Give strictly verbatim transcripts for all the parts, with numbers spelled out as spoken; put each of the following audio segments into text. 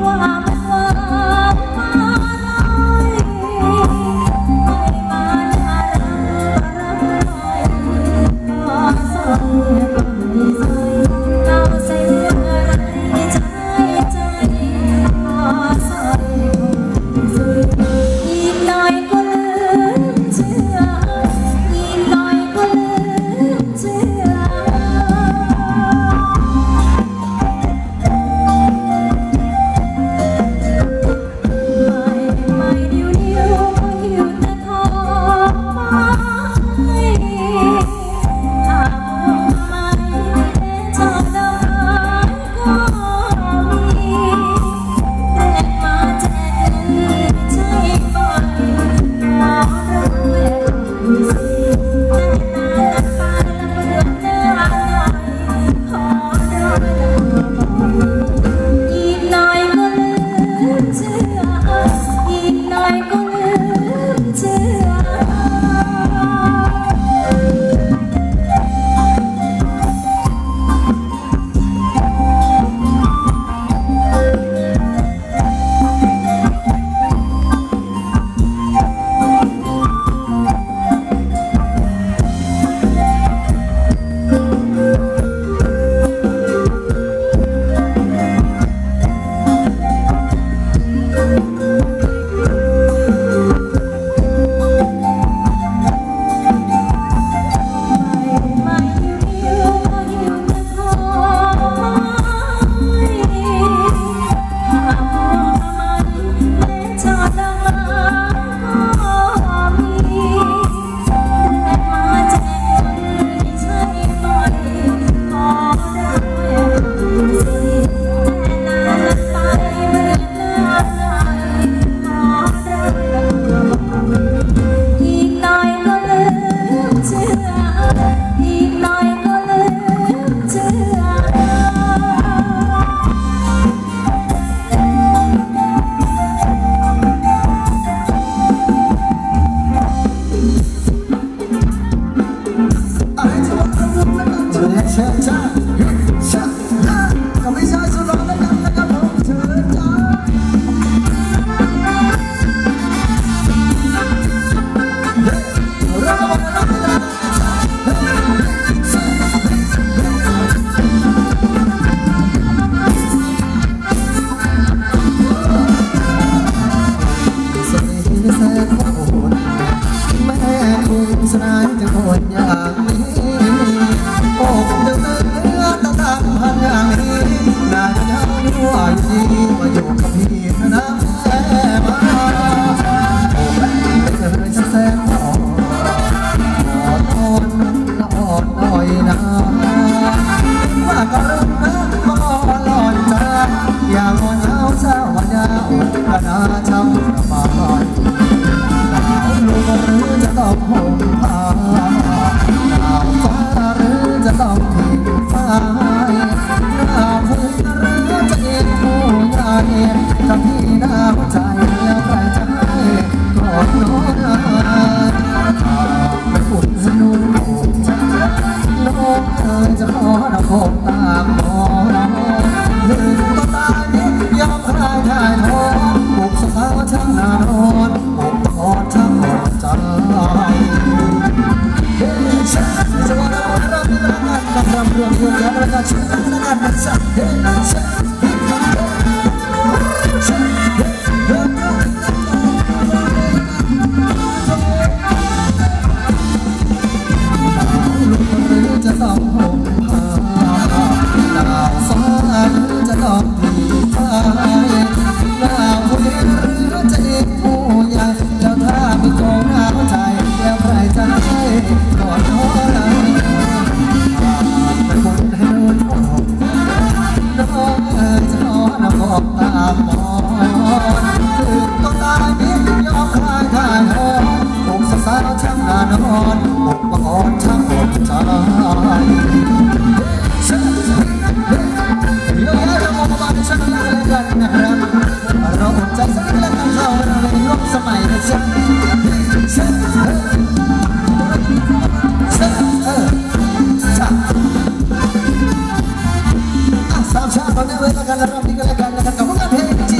สามชาติตอนนี้เลยแล้วกันแล้วรอบนี้ก็แล้วกันนะครับกับพวกเราเพลง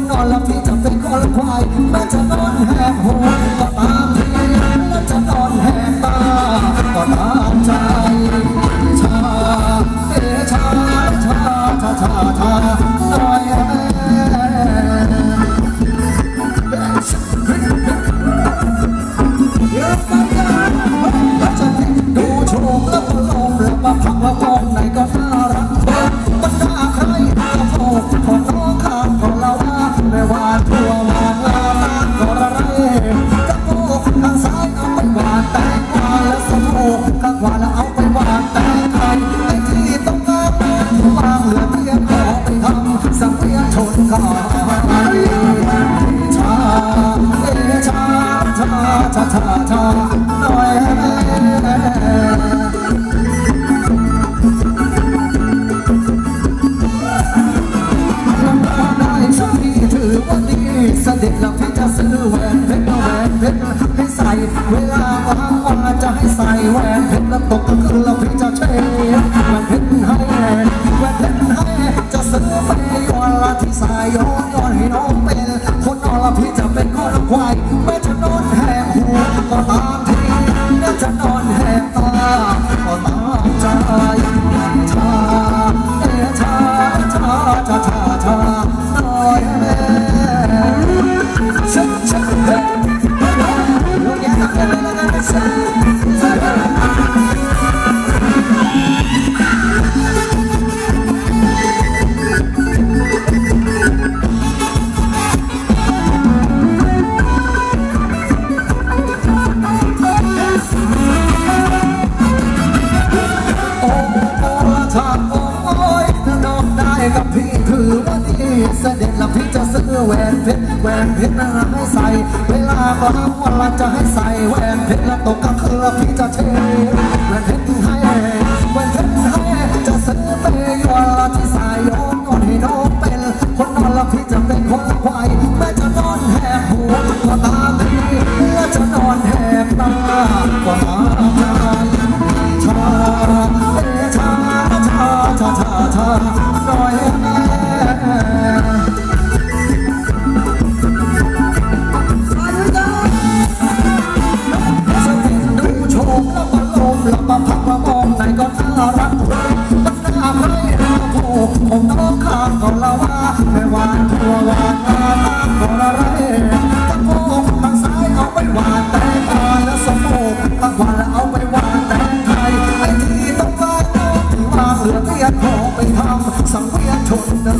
คนนอนหลับที่จะเป็นคนควายแม้จะนอนแหกหูก็ตามใจและจะนอนแหกตาก็ตามใจชาเอชาชาชาชาชาหน่อยเวลาว่างว่าจะให้ใส่แหวนเพชรแล้วตกกลางคืนเราพี่จะเช็ดแหวนเพชรให้แหวนเพชรให้จะซื้อไปย้อนละที่ใส่ย้อนย้อนให้น้องเป็นคนนอนละพี่จะเป็นคนควายแม้จะนอนแหกหูก็ตามทีน่าจะนอนแหกตาก็ตามใจชาเอชาชาชาชาชาลอยแม่ชักชักเสด็จแล้วพี่จะซื้อแหวนเพชรแหวนเพชรน่าให้ใส่เวลาก็ห้ามวันละจะให้ใส่แหวนเพชรแล้วตกกลางคืนแล้วพี่จะเช็ดแหวนเพชรให้แหวนเพชรให้จะซื้อไปย้อนละที่ใส่ย้อนก่อนให้น้องเป็นคนนอนแล้วพี่จะเป็นคนควายแม้จะนอนแหกหูก็ตามพี่และจะนอนแหกตาก็ตามใจชาชาชาชาชาชาหน่อยผมต้องข้ามเขาละว่าไม่หวานทั่วหวานตาตามเขาละไรตะโพกทางซ้ายเอาไปหวานแต่ตาและสมองตะขวานแล้วเอาไปหวานแต่ไทยไอ้ที่ต้องวางต้องถือวางเหลือเตี้ยขอไปทำสังเวียนชนได้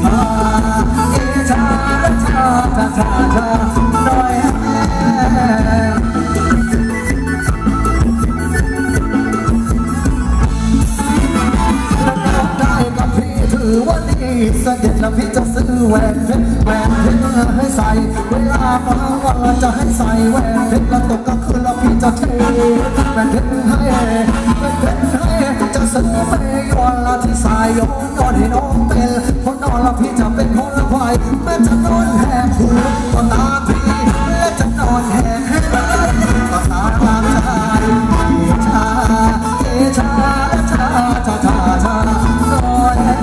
ชาเอชาชาชาชาชาหน่อยเสด็จแล้วพี่จะซื้อแหวนเพชรแหวนเพชรให้ใส่เวลาบางวันเราจะให้ใส่แหวนเพชรแล้วตกกลางคืนแล้วพี่จะเทแหวนเพชรให้แหวนเพชรให้จะซื้อไปย้อนละที่ใส่ย้อนย้อนให้น้องเป็นคนนอนแล้วพี่จะเป็นคนละควายแม้จะนอนแหกหูก็ตามพี่และจะนอนแหกก็ตามใจชาเอชาชาชาชาชานอนแหก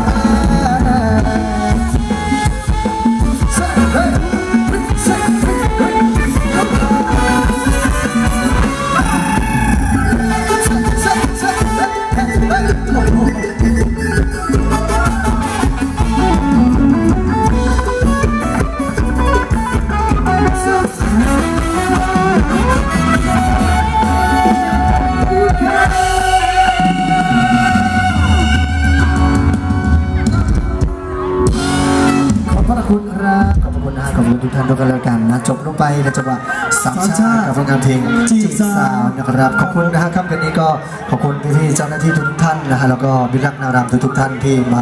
ทุกท่านด้วยกันแล้วกันนะจบลงไปในจังหวะสามชาติกับผลงานเพลงจีบสาวนะครับขอบคุณนะฮะครับวันนี้ก็ขอบคุณพี่ๆเจ้าหน้าที่ทุกท่านนะฮะแล้วก็มิตรรักนารามทุกๆท่านที่มา